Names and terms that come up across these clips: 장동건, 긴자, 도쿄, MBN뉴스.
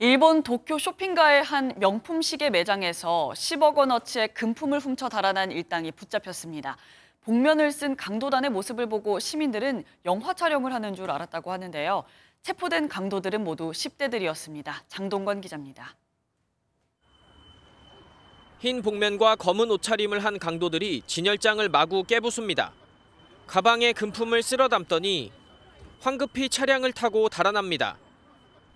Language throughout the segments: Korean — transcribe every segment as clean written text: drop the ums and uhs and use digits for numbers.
일본 도쿄 쇼핑가의 한 명품 시계 매장에서 10억 원어치의 금품을 훔쳐 달아난 일당이 붙잡혔습니다. 복면을 쓴 강도단의 모습을 보고 시민들은 영화 촬영을 하는 줄 알았다고 하는데요. 체포된 강도들은 모두 10대들이었습니다. 장동건 기자입니다. 흰 복면과 검은 옷차림을 한 강도들이 진열장을 마구 깨부숩니다. 가방에 금품을 쓸어 담더니 황급히 차량을 타고 달아납니다.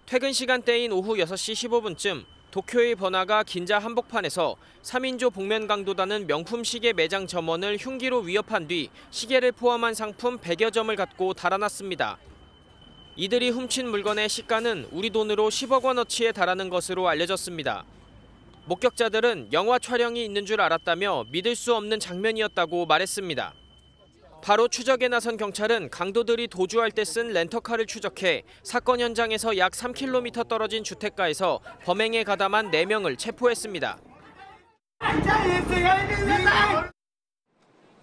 퇴근 시간대인 오후 6시 15분쯤 도쿄의 번화가 긴자 한복판에서 3인조 복면 강도단은 명품 시계 매장 점원을 흉기로 위협한 뒤 시계를 포함한 상품 100여 점을 갖고 달아났습니다. 이들이 훔친 물건의 시가는 우리 돈으로 10억 원어치에 달하는 것으로 알려졌습니다. 목격자들은 영화 촬영이 있는 줄 알았다며 믿을 수 없는 장면이었다고 말했습니다. 바로 추적에 나선 경찰은 강도들이 도주할 때 쓴 렌터카를 추적해 사건 현장에서 약 3km 떨어진 주택가에서 범행에 가담한 4명을 체포했습니다.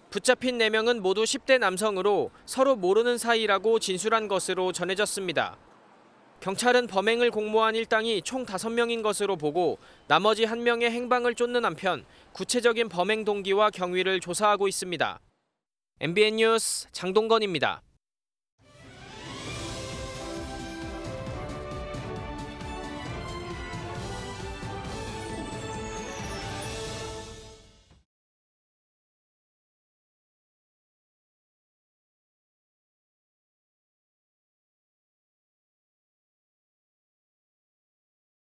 붙잡힌 4명은 모두 10대 남성으로 서로 모르는 사이라고 진술한 것으로 전해졌습니다. 경찰은 범행을 공모한 일당이 총 5명인 것으로 보고 나머지 1명의 행방을 쫓는 한편 구체적인 범행 동기와 경위를 조사하고 있습니다. MBN 뉴스 장동건입니다.